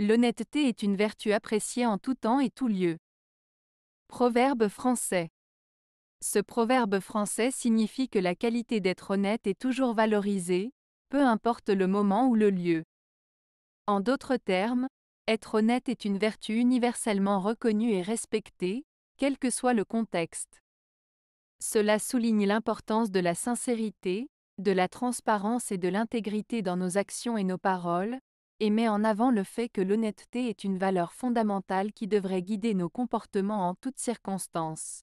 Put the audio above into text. L'honnêteté est une vertu appréciée en tout temps et tout lieu. Proverbe français. Ce proverbe français signifie que la qualité d'être honnête est toujours valorisée, peu importe le moment ou le lieu. En d'autres termes, être honnête est une vertu universellement reconnue et respectée, quel que soit le contexte. Cela souligne l'importance de la sincérité, de la transparence et de l'intégrité dans nos actions et nos paroles, et met en avant le fait que l'honnêteté est une valeur fondamentale qui devrait guider nos comportements en toutes circonstances.